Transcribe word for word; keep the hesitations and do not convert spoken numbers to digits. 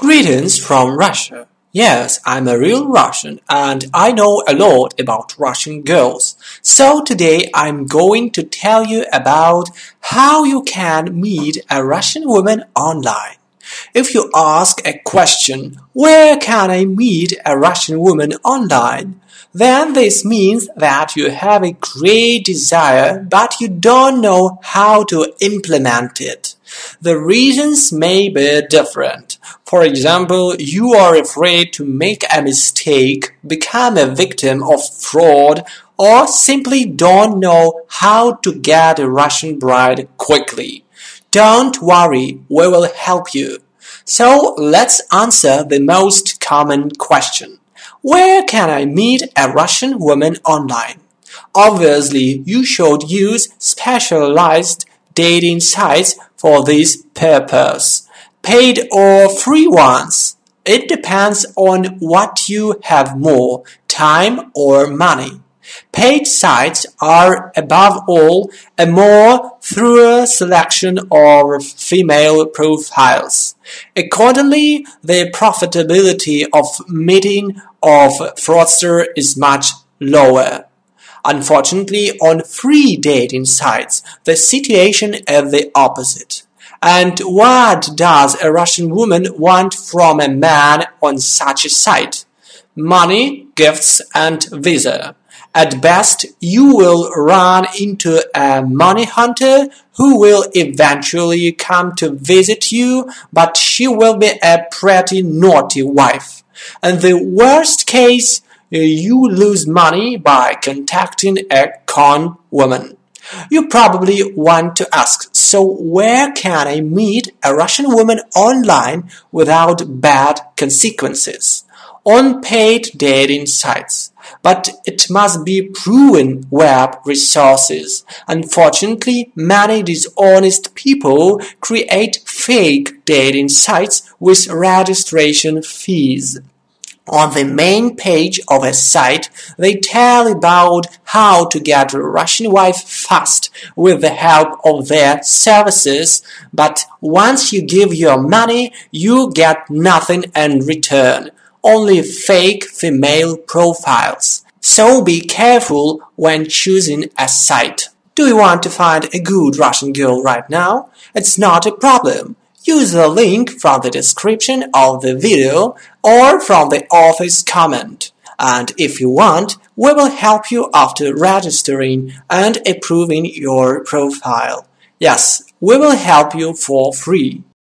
Greetings from Russia. Yes, I'm a real Russian and I know a lot about Russian girls. So today I'm going to tell you about how you can meet a Russian woman online. If you ask a question, where can I meet a Russian woman online? Then this means that you have a great desire, but you don't know how to implement it. The reasons may be different. For example, you are afraid to make a mistake, become a victim of fraud, or simply don't know how to get a Russian bride quickly. Don't worry, we will help you. So let's answer the most common question. Where can I meet a Russian woman online? Obviously, you should use specialized dating sites for this purpose, paid or free ones. It depends on what you have more, time or money. Paid sites are, above all, a more thorough selection of female profiles. Accordingly, the profitability of meeting of fraudster is much lower. Unfortunately, on free dating sites, the situation is the opposite. And what does a Russian woman want from a man on such a site? Money, gifts, and visa. At best, you will run into a money hunter who will eventually come to visit you, but she will be a pretty naughty wife. And the worst case, you lose money by contacting a con woman. You probably want to ask, so where can I meet a Russian woman online without bad consequences? On paid dating sites. But it must be proven web resources. Unfortunately, many dishonest people create fake dating sites with registration fees. On the main page of a site, they tell about how to get a Russian wife fast with the help of their services, but once you give your money, you get nothing in return, only fake female profiles. So be careful when choosing a site. Do you want to find a good Russian girl right now? It's not a problem. Use the link from the description of the video or from the author's comment. And if you want, we will help you after registering and approving your profile. Yes, we will help you for free.